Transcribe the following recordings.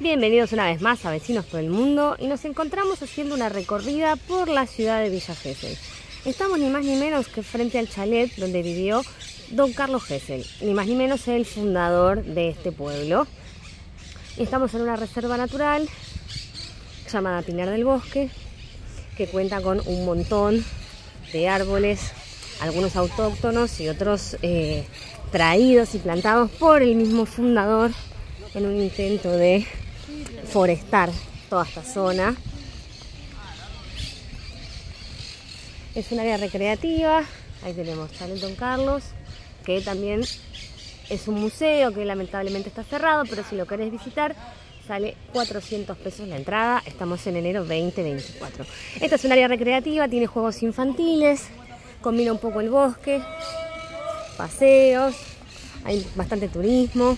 Bienvenidos una vez más a Vecinos por el Mundo y nos encontramos haciendo una recorrida por la ciudad de Villa Gesell. Estamos ni más ni menos que frente al chalet donde vivió don Carlos Gesell, ni más ni menos el fundador de este pueblo. Estamos en una reserva natural llamada Pinar del Bosque, que cuenta con un montón de árboles, algunos autóctonos y otros traídos y plantados por el mismo fundador en un intento de forestar toda esta zona. Es un área recreativa. Ahí tenemos chalet don Carlos, que también es un museo que lamentablemente está cerrado, pero si lo querés visitar sale 400 pesos la entrada. Estamos en enero 2024. Esta es un área recreativa, tiene juegos infantiles, combina un poco el bosque, paseos, hay bastante turismo,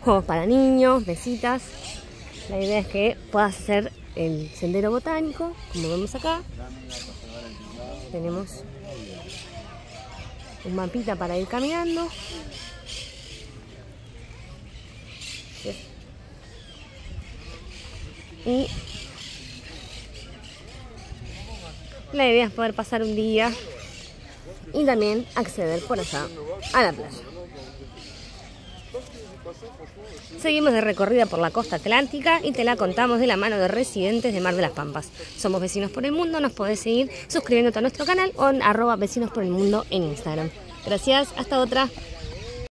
juegos para niños, mesitas. La idea es que puedas hacer el sendero botánico, como vemos acá. Tenemos un mapita para ir caminando. Y la idea es poder pasar un día y también acceder por allá a la playa. Seguimos de recorrida por la costa atlántica y te la contamos de la mano de residentes de Mar de las Pampas. Somos Vecinos por el Mundo, nos podés seguir suscribiéndote a nuestro canal o en @vecinosporelmundo en Instagram. Gracias, hasta otra.